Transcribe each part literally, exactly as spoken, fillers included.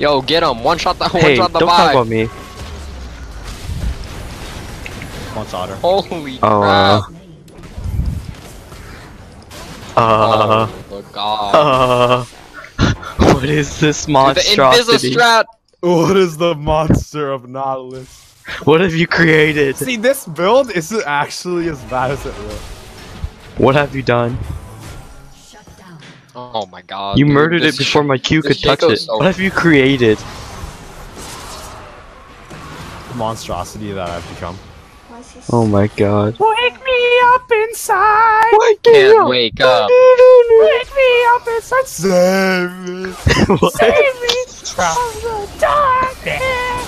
Yo, get him! One shot the one hey, shot the don't talk about me. One shotter. Holy oh, crap! Uh, uh, oh god! Uh, what is this monstrosity? The Invisi-strat. What is the monster of Nautilus? What have you created? See, this build isn't actually as bad as it looks. What have you done? Shut down. Oh my god. You dude, murdered it before my Q could touch it. So what have you created? The monstrosity that I've become. Oh my god. Wake me up inside! I can't wake up. Wake me up inside! Save me! Save me from the darkness!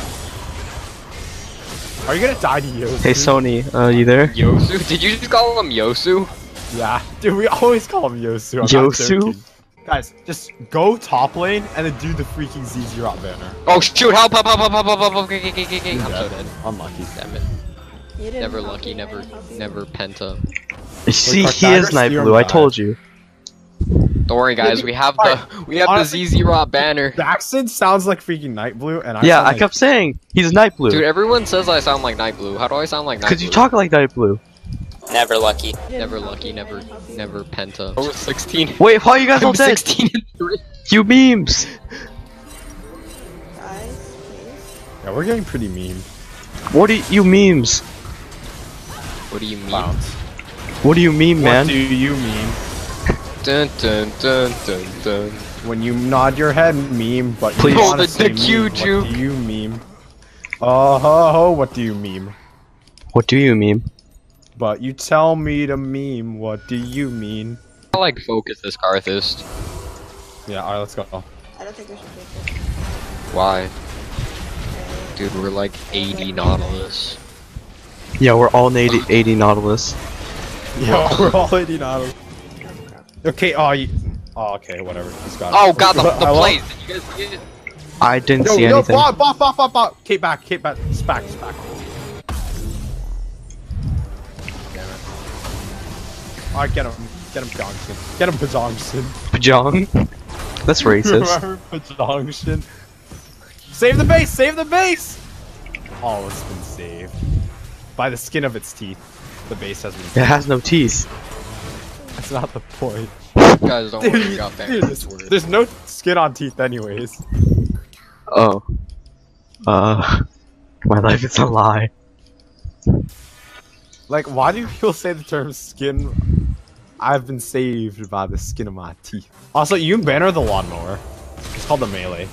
Are you gonna die to Yosu? Hey Sony, uh, you there? Yosu? Did you just call him Yosu? Yeah, dude, we always call him Yosu. I'm Yosu? Guys, just go top lane and then do the freaking Z Z Rot banner. Oh shoot, help, help, help, help, help, help, help, help, okay, okay, okay, okay. I'm so dead. Unlucky. Damn it. Never lucky, never, never penta. See, he is Nightblue, I told you. Don't worry guys, we have the we have honestly, the Z Z Rot banner. Daxton sounds like freaking Nightblue and I Yeah, like... I kept saying he's Nightblue. Dude, everyone says I sound like Nightblue. How do I sound like Nightblue? Cause you talk like Nightblue. Never lucky. Never lucky, never never penta. Oh, sixteen. Wait, why are you guys all dead? sixteen and three. You memes. Guys, please. Yeah, we're getting pretty meme. What do you, you memes? What do you meme? Wow. What do you meme, man? What do you meme? Dun, dun, dun, dun, dun. When you nod your head, meme, but please. You honestly the, the Q meme. Juke. What do you meme? Oh, ho, ho, what do you meme? What do you meme? But you tell me to meme, what do you mean? I like focus this Karthus. Yeah, alright, let's go. Oh. I don't think we should take it. Why? Dude, we're like A D Nautilus. Yeah, we're all A D Nautilus. Yeah, we're all A D Nautilus. Okay, oh, you, oh, okay, whatever. He's got oh, it. God, the, the play! Did you guys see it? I didn't yo, see yo, anything. Bot, bot, bot, bot, bot! Kate back, Kate back, it's back, it's back. Alright, get him, get him, Pyongshin. Get him, Pyongshin. Pjong? That's racist. Pyongshin. Save the base, save the base! Oh, it's been saved. By the skin of its teeth. The base has been saved. It has no teeth. That's not the point. You guys don't dude, worry about that. Dude, there's, there's no skin on teeth anyways. Oh. Uh. My life is a lie. Like, why do people say the term skin? I've been saved by the skin of my teeth. Also, you can banner the lawnmower. It's called the melee.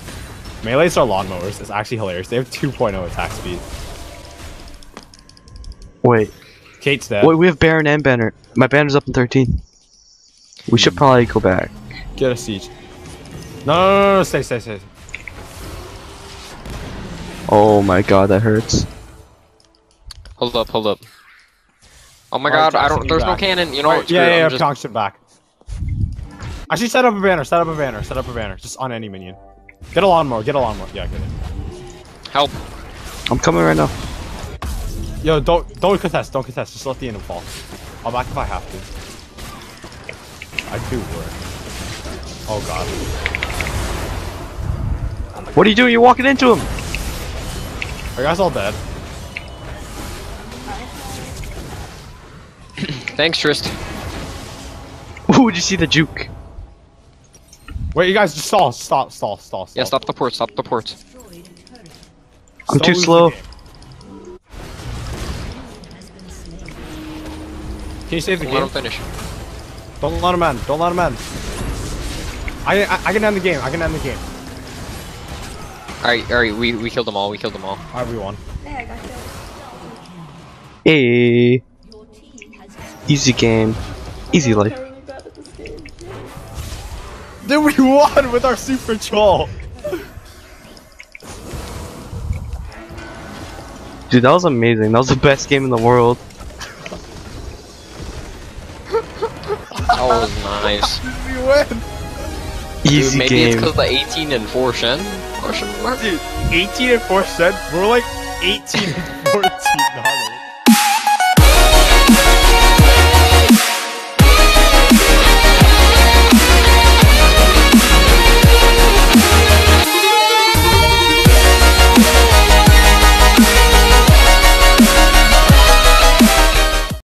Melees are lawnmowers. It's actually hilarious. They have two point oh attack speed. Wait. Kate's dead. Wait, we have Baron and banner. My banner's up in thirteen. We should probably go back. Get a siege. No, no, no, no, stay, stay, stay. Oh my god, that hurts. Hold up, hold up. Oh my god, I don't. There's no cannon. You know what? Yeah, yeah, yeah. Pyongshin back. I should set up a banner. Set up a banner. Set up a banner. Just on any minion. Get a lawnmower. Get a lawnmower. Yeah, get it. Help! I'm coming right now. Yo, don't don't contest. Don't contest. Just let the enemy fall. I'll back if I have to. I do work. Oh god. What are you doing? You're walking into him! Are you guys all dead? Thanks, Trist. Ooh, did you see the juke? Wait, you guys just stall, stop, stall, stall, stall. Yeah, stop the port, stop the port. I'm too slow. Can you save the game? Let him finish. Don't let him end. Don't let him end. I, I I can end the game. I can end the game. All right, all right. We we killed them all. We killed them all. All right, we won. Hey, I got killed. Hey. Easy game. Easy life. Then we won with our super troll. Dude, that was amazing. That was the best game in the world. That was nice. We win. Easy dude, maybe game. It's because the eighteen and four Shen? Or Shen? Dude, eighteen and four Shen? We're like eighteen and four.